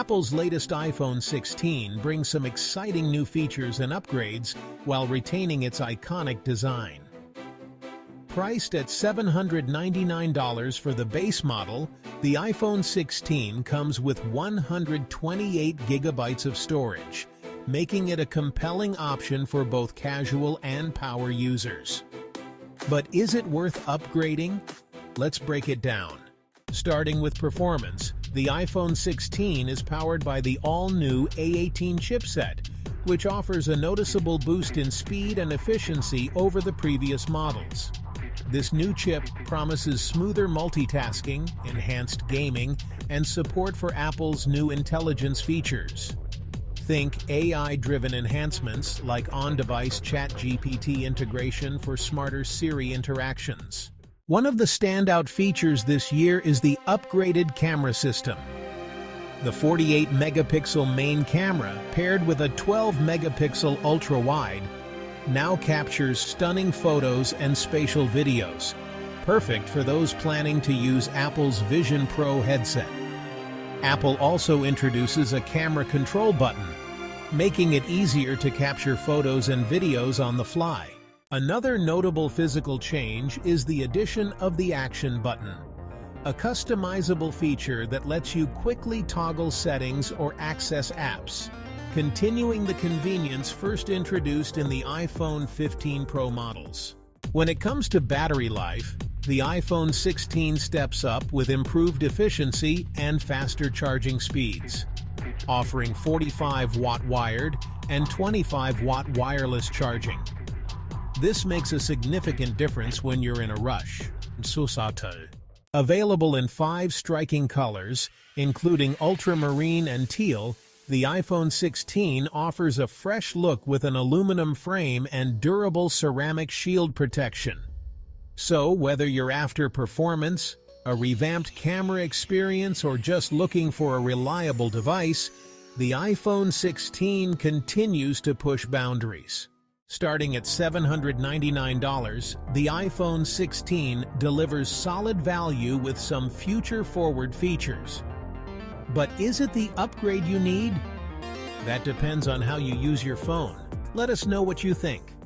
Apple's latest iPhone 16 brings some exciting new features and upgrades while retaining its iconic design. Priced at $799 for the base model, the iPhone 16 comes with 128 gigabytes of storage, making it a compelling option for both casual and power users. But is it worth upgrading? Let's break it down. Starting with performance, the iPhone 16 is powered by the all-new A18 chipset, which offers a noticeable boost in speed and efficiency over the previous models. This new chip promises smoother multitasking, enhanced gaming, and support for Apple's new intelligence features. Think AI-driven enhancements like on-device ChatGPT integration for smarter Siri interactions. One of the standout features this year is the upgraded camera system. The 48-megapixel main camera, paired with a 12-megapixel ultra-wide, now captures stunning photos and spatial videos, perfect for those planning to use Apple's Vision Pro headset. Apple also introduces a camera control button, making it easier to capture photos and videos on the fly. Another notable physical change is the addition of the Action Button, a customizable feature that lets you quickly toggle settings or access apps, continuing the convenience first introduced in the iPhone 15 Pro models. When it comes to battery life, the iPhone 16 steps up with improved efficiency and faster charging speeds, offering 45-watt wired and 25-watt wireless charging. This makes a significant difference when you're in a rush. Available in 5 striking colors, including ultramarine and teal, the iPhone 16 offers a fresh look with an aluminum frame and durable ceramic shield protection. So, whether you're after performance, a revamped camera experience, or just looking for a reliable device, the iPhone 16 continues to push boundaries. Starting at $799, the iPhone 16 delivers solid value with some future-forward features. But is it the upgrade you need? That depends on how you use your phone. Let us know what you think.